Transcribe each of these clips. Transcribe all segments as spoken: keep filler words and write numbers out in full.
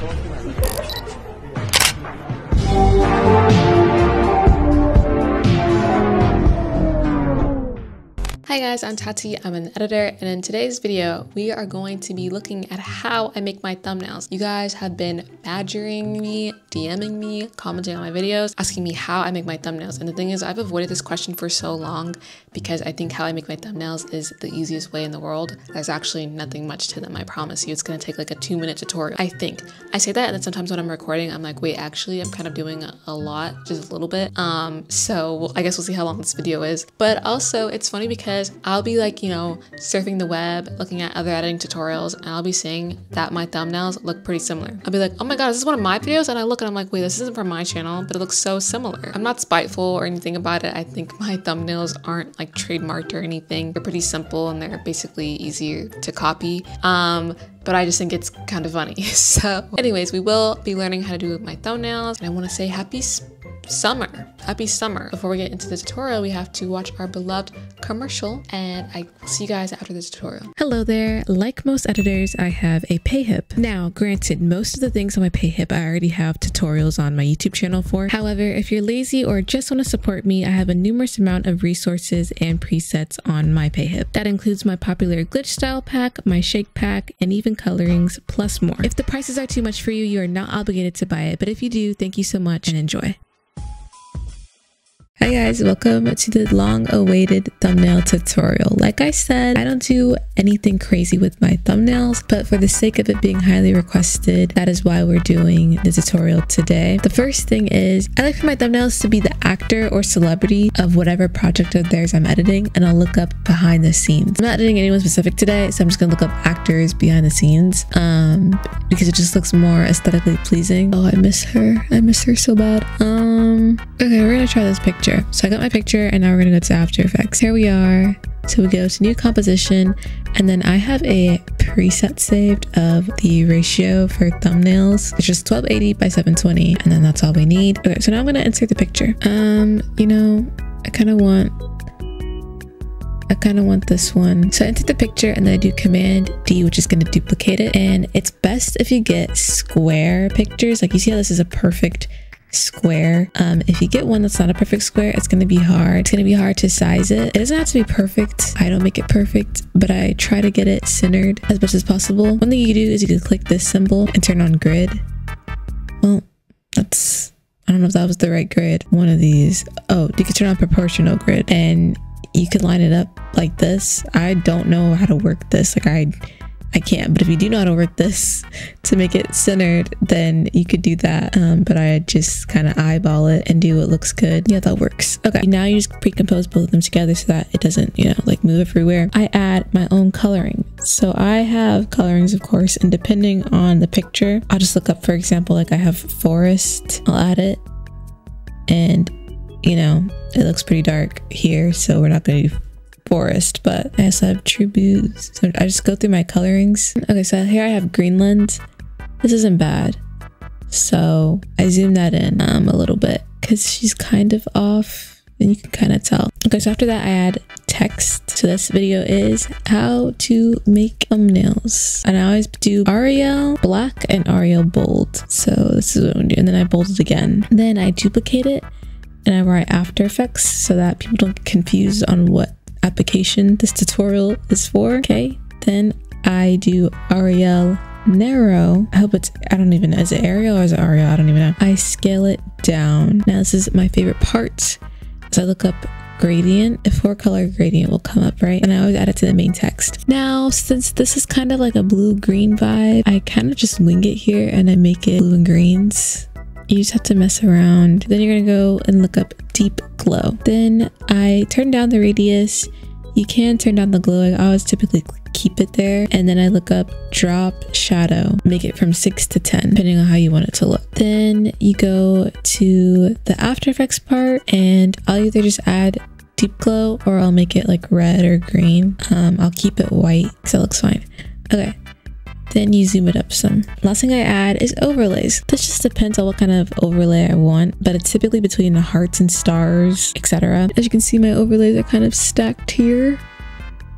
Hi guys, I'm Tati, I'm an editor, and in today's video, we are going to be looking at how I make my thumbnails. You guys have been badgering me, DMing me, commenting on my videos, asking me how I make my thumbnails. And the thing is, I've avoided this question for so long because I think how I make my thumbnails is the easiest way in the world. There's actually nothing much to them, I promise you. It's gonna take like a two minute tutorial, I think. I say that, and then sometimes when I'm recording, I'm like, wait, actually, I'm kind of doing a lot, just a little bit. Um, so I guess we'll see how long this video is. But also, it's funny because I'll be like, you know, surfing the web, looking at other editing tutorials, and I'll be seeing that my thumbnails look pretty similar. I'll be like, oh my god, is this one of my videos? And I look and I'm like, wait, this isn't from my channel, but it looks so similar. I'm not spiteful or anything about it. I think my thumbnails aren't like trademarked or anything. They're pretty simple and they're basically easier to copy. Um, but I just think it's kind of funny. So anyways, we will be learning how to do my thumbnails, and I want to say happy summer. Happy summer. Before we get into the tutorial, we have to watch our beloved commercial, and I will see you guys after this tutorial. Hello there. Like most editors, I have a pay hip. Now, granted, most of the things on my pay hip I already have tutorials on my YouTube channel for. However, if you're lazy or just want to support me, I have a numerous amount of resources and presets on my pay hip. That includes my popular glitch style pack, my shake pack, and even colorings, plus more. If the prices are too much for you, you are not obligated to buy it, but if you do, thank you so much and enjoy. Hi guys, welcome to the long-awaited thumbnail tutorial. Like I said, I don't do anything crazy with my thumbnails, but for the sake of it being highly requested, that is why we're doing the tutorial today. The first thing is, I like for my thumbnails to be the actor or celebrity of whatever project of theirs I'm editing, and I'll look up behind the scenes. I'm not editing anyone specific today, so I'm just gonna look up actors behind the scenes, um, because it just looks more aesthetically pleasing. Oh, I miss her. I miss her so bad. Um, okay, we're gonna try this picture. So I got my picture, and now we're gonna go to After Effects. Here we are. So we go to new composition, and then I have a preset saved of the ratio for thumbnails. It's just twelve eighty by seven twenty, and then that's all we need. Okay, so now I'm gonna insert the picture. Um, you know, I kind of want, I kind of want this one. So I insert the picture, and then I do Command D, which is gonna duplicate it. And it's best if you get square pictures. Like, you see how this is a perfect square. Um if you get one that's not a perfect square, it's gonna be hard it's gonna be hard to size it. It doesn't have to be perfect. I don't make it perfect, but I try to get it centered as much as possible. One thing you can do is you can click this symbol and turn on grid. Well, that's, I don't know if that was the right grid. One of these. Oh, you can turn on proportional grid, and you could line it up like this. I don't know how to work this, like I I can't, but if you do know how to work this to make it centered, then you could do that. Um, but I just kind of eyeball it and do what looks good. Yeah, that works. Okay, now you just pre-compose both of them together so that it doesn't, you know, like move everywhere. I add my own coloring. So I have colorings, of course, and depending on the picture, I'll just look up, for example, like I have forest, I'll add it. And, you know, it looks pretty dark here, so we're not going to do forest, but I also have tributes. So I just go through my colorings. Okay, so here I have Greenland. This isn't bad. So I zoom that in um, a little bit because she's kind of off, and you can kind of tell. Okay, so after that I add text. So this video is how to make thumbnails. And I always do Arial black and Arial bold. So this is what I'm doing. And then I bold it again. Then I duplicate it and I write After Effects so that people don't get confused on what application this tutorial is for. Okay, then I do Arial narrow. I hope it's, I don't even know, is it Arial or is it Arial? I don't even know. I scale it down. Now this is my favorite part. So I look up gradient. A four color gradient will come up, right? And I always add it to the main text. Now, since this is kind of like a blue green vibe, I kind of just wing it here and I make it blue and greens. You just have to mess around. Then you're gonna go and look up deep glow. Then I turn down the radius. You can turn down the glow. I always typically keep it there. And then I look up drop shadow. Make it from six to ten, depending on how you want it to look. Then you go to the After Effects part, and I'll either just add deep glow or I'll make it like red or green. Um, I'll keep it white because it looks fine. Okay. Then you zoom it up some. Last thing I add is overlays. This just depends on what kind of overlay I want, but it's typically between the hearts and stars, et cetera. As you can see, my overlays are kind of stacked here.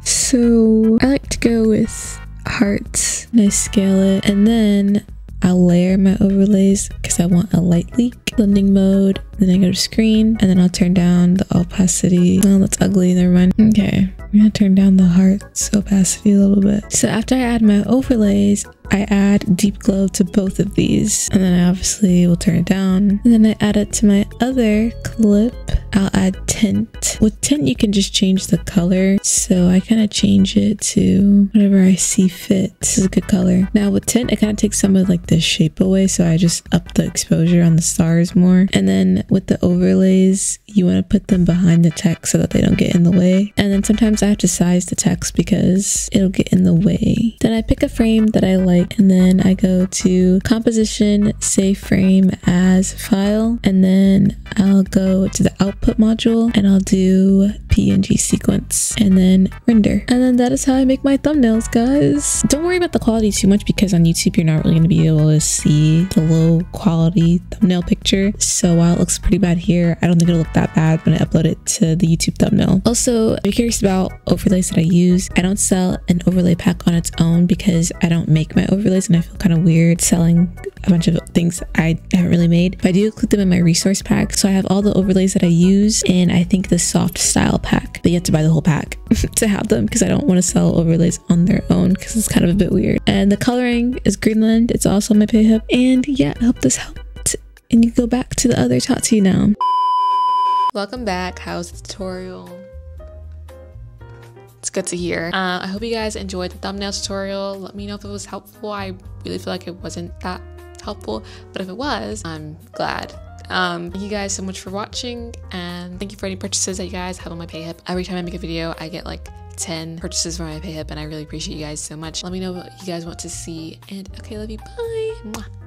So I like to go with hearts, and I scale it, and then I'll layer my overlays because I want a light leak. Blending mode, then I go to screen, and then I'll turn down the opacity. Oh, that's ugly, never mind. Okay, I'm gonna turn down the heart's opacity a little bit. So after I add my overlays, I add deep glow to both of these, and then I obviously will turn it down, and then I add it to my other clip. I'll add tint. With tint you can just change the color, so I kind of change it to whatever I see fit. This is a good color. Now with tint it kind of takes some of like the shape away, so I just up the exposure on the stars more. And then with the overlays you want to put them behind the text so that they don't get in the way, and then sometimes I have to size the text because it'll get in the way. Then I pick a frame that I like, and then I go to composition, save frame as file, and then I'll go to the output module and I'll do P N G sequence and then render. And then that is how I make my thumbnails, guys. Don't worry about the quality too much because on YouTube you're not really going to be able to see the low quality thumbnail picture. So while it looks pretty bad here, I don't think it'll look that bad when I upload it to the YouTube thumbnail. Also, if you're curious about overlays that I use, I don't sell an overlay pack on its own because I don't make my overlays and I feel kind of weird selling a bunch of things I haven't really made. But I do include them in my resource pack. So I have all the overlays that I use and I think the soft style pack, but you have to buy the whole pack to have them because I don't want to sell overlays on their own because it's kind of a bit weird. And the coloring is Greenland. It's also on my Payhub. And yeah, I hope this helped. And you go back to the other Tatsu now. Welcome back. How's the tutorial? It's good to hear. Uh, I hope you guys enjoyed the thumbnail tutorial. Let me know if it was helpful. I really feel like it wasn't that helpful, but if it was, I'm glad. Um, thank you guys so much for watching, and thank you for any purchases that you guys have on my Payhub. Every time I make a video, I get like ten purchases for my Payhub, and I really appreciate you guys so much. Let me know what you guys want to see, and okay, love you, bye! Mwah.